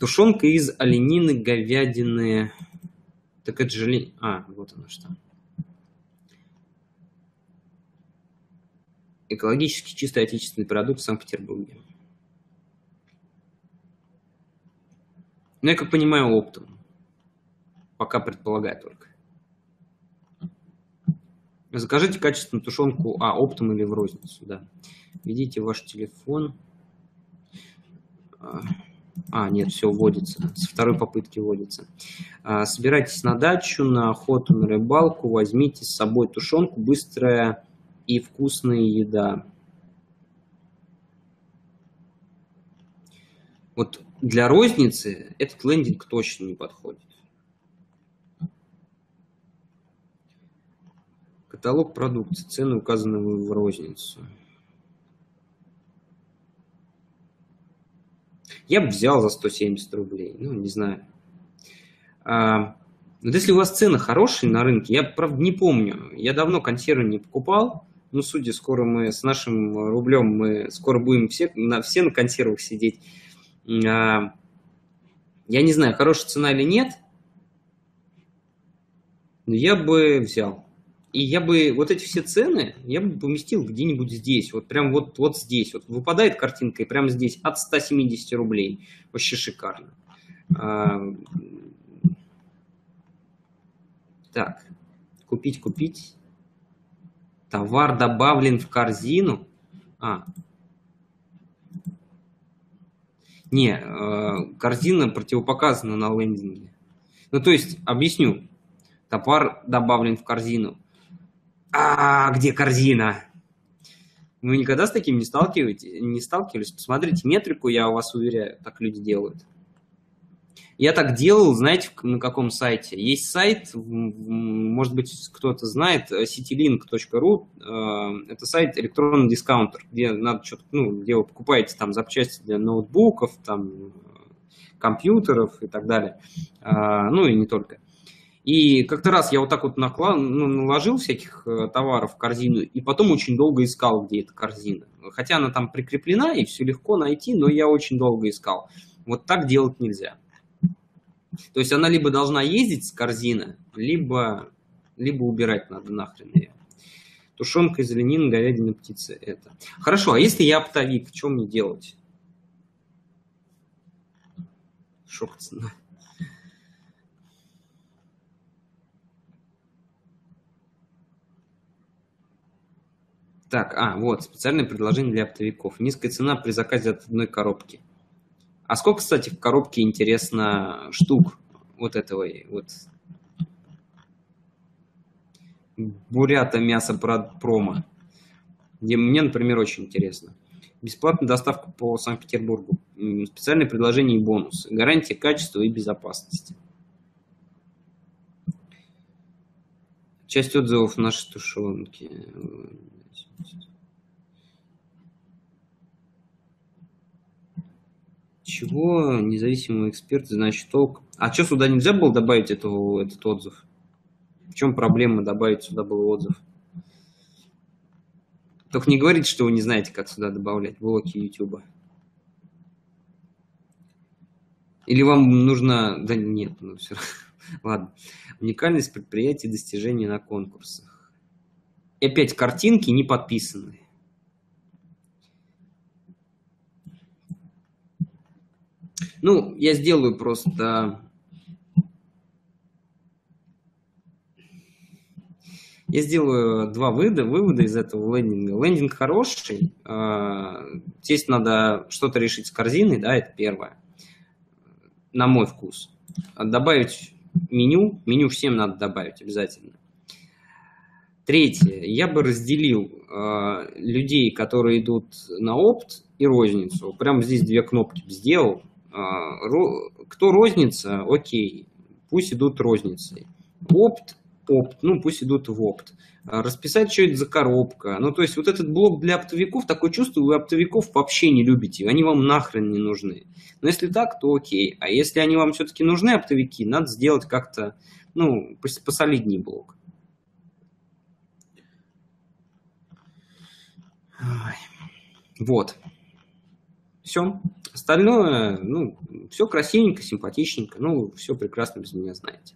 Тушенка из оленины, говядины. Так это же лень. А, вот она что. Экологически чистый отечественный продукт в Санкт-Петербурге. Ну, я как понимаю, оптом. Пока предполагаю только. Закажите качественную тушенку, оптом или в розницу, да. Введите ваш телефон. Нет, все вводится. Со второй попытки вводится. Собирайтесь на дачу, на охоту, на рыбалку. Возьмите с собой тушенку. Быстрая и вкусная еда. Вот для розницы этот лендинг точно не подходит. Каталог продукции. Цены указаны в розницу. Я бы взял за 170 рублей. Ну, не знаю. Вот если у вас цены хорошие на рынке, я, правда, не помню. Я давно консервы не покупал. Ну, судя, скоро мы с нашим рублем, мы скоро будем все на консервах сидеть. Я не знаю, хорошая цена или нет. Но я бы взял. И я бы вот эти все цены я бы поместил где-нибудь здесь, вот прям вот здесь. Вот выпадает картинка и прямо здесь от 170 рублей. Вообще шикарно. Так, купить. Товар добавлен в корзину. Не, корзина противопоказана на лендинге. Ну, то есть, объясню. Товар добавлен в корзину. Где корзина? Вы никогда с таким не сталкивались? Посмотрите метрику, я вас уверяю, так люди делают. Я так делал, знаете, на каком сайте? Есть сайт, может быть, кто-то знает, citylink.ru. Это сайт электронный дискаунтер, где надо что-то, где вы покупаете там запчасти для ноутбуков, там компьютеров и так далее. Ну и не только. И как-то раз я вот так вот наложил всяких товаров в корзину, и потом очень долго искал, где эта корзина. Хотя она там прикреплена, и все легко найти, но я очень долго искал. Вот так делать нельзя. То есть она либо должна ездить с корзины, либо убирать надо нахрен ее. Тушенка из оленины, говядины, птицы. Это. Хорошо, а если я оптовик, что мне делать? Шок цена. Так, вот, специальное предложение для оптовиков. Низкая цена при заказе от одной коробки. А сколько, кстати, в коробке, интересно, штук вот этого? Вот. Бурята мясо промо. Где мне, например, очень интересно. Бесплатная доставка по Санкт-Петербургу. Специальное предложение и бонус. Гарантия качества и безопасности. Часть отзывов нашей тушенки. Чего независимый эксперт, значит, толк. Что сюда нельзя было добавить этот отзыв? В чем проблема добавить сюда был отзыв? Только не говорите, что вы не знаете, как сюда добавлять блоки YouTube. Или вам нужно... Да нет, ну все. Ладно. Уникальность предприятий и достижения на конкурсах. И опять картинки не подписанные. Ну, я сделаю просто... Я сделаю два вывода из этого лендинга. Лендинг хороший. Здесь надо что-то решить с корзиной, да, это первое. На мой вкус. Добавить меню. Меню всем надо добавить обязательно. Третье. Я бы разделил людей, которые идут на опт и розницу. Прямо здесь две кнопки сделал. Кто розница, окей, пусть идут розницей. Опт, ну пусть идут в опт. Расписать, что это за коробка. Ну, то есть вот этот блок для оптовиков, такое чувство, вы оптовиков вообще не любите. Они вам нахрен не нужны. Но если так, то окей. А если они вам все-таки нужны, оптовики, надо сделать как-то, ну, посолиднее блок. Вот. Все. Остальное, ну, все красивенько, симпатичненько, ну, все прекрасно без меня знаете.